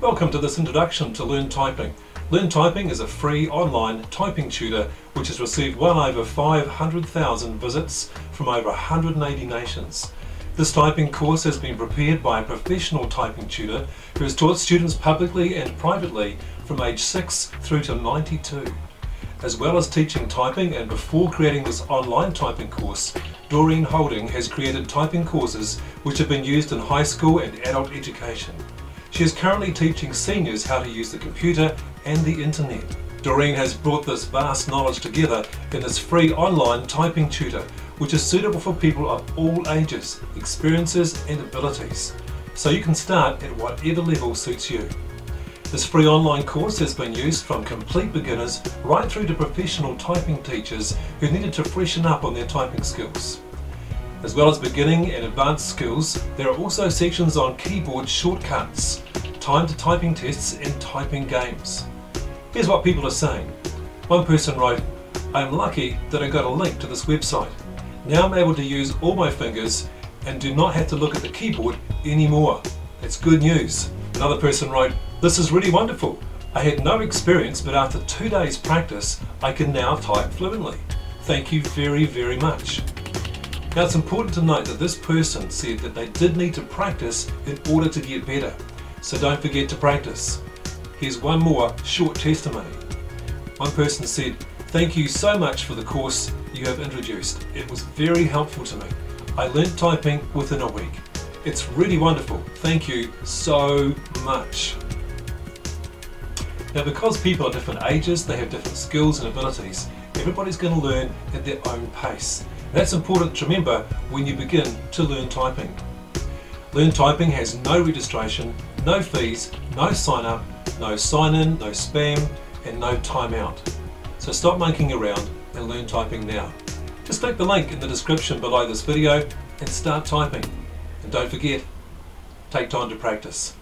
Welcome to this introduction to Learn Typing. Learn Typing is a free online typing tutor which has received well over 500,000 visits from over 180 nations. This typing course has been prepared by a professional typing tutor who has taught students publicly and privately from age 6 through to 92. As well as teaching typing and before creating this online typing course, Doreen Holding has created typing courses which have been used in high school and adult education. She is currently teaching seniors how to use the computer and the internet. Doreen has brought this vast knowledge together in this free online typing tutor, which is suitable for people of all ages, experiences and abilities. So you can start at whatever level suits you. This free online course has been used from complete beginners right through to professional typing teachers who needed to freshen up on their typing skills. As well as beginning and advanced skills, there are also sections on keyboard shortcuts, timed typing tests and typing games. Here's what people are saying. One person wrote, "I am lucky that I got a link to this website. Now I'm able to use all my fingers and do not have to look at the keyboard anymore. That's good news." Another person wrote, "This is really wonderful. I had no experience, but after 2 days practice, I can now type fluently. Thank you very, very much." Now it's important to note that this person said that they did need to practice in order to get better, so don't forget to practice. Here's one more short testimony. One person said, "Thank you so much for the course you have introduced. It was very helpful to me. I learned typing within a week. It's really wonderful. Thank you so much." Now because people are different ages, they have different skills and abilities, everybody's going to learn at their own pace. That's important to remember when you begin to learn typing. Learn Typing has no registration, no fees, no sign up, no sign in, no spam and no time out. So stop monkeying around and learn typing now. Just click the link in the description below this video and start typing. And don't forget, take time to practice.